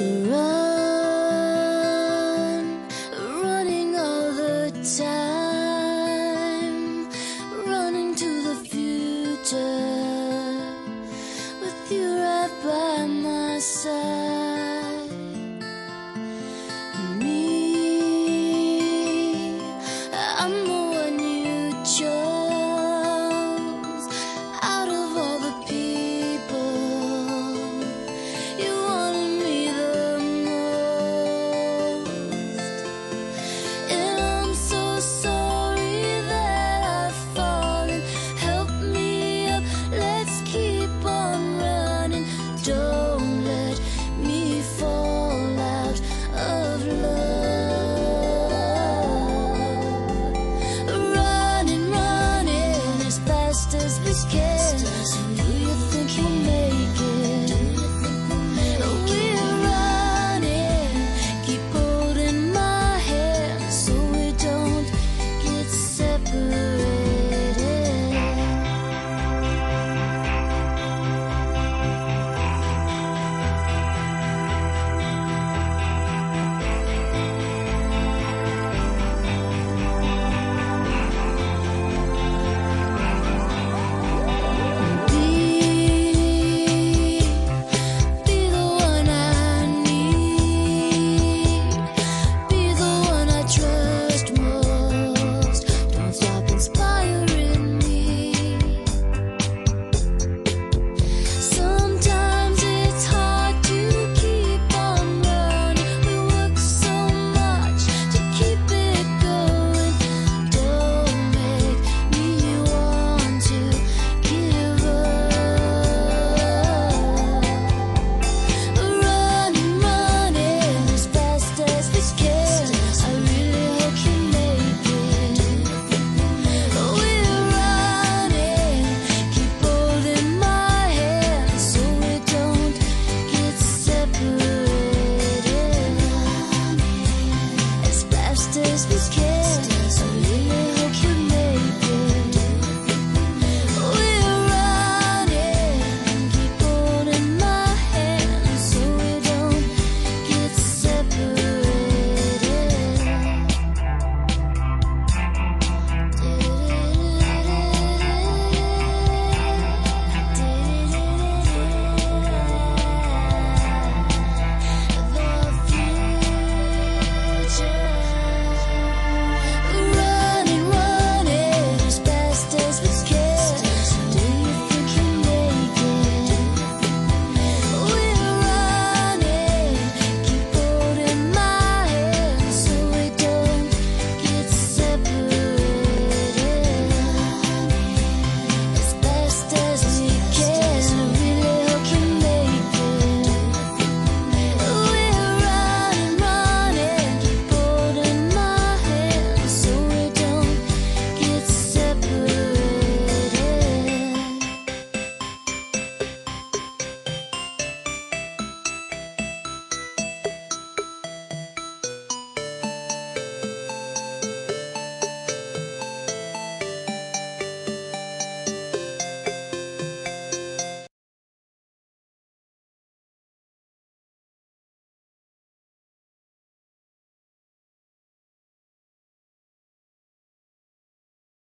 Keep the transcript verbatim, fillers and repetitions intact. Run, running all the time, running to the future, with you right by my side.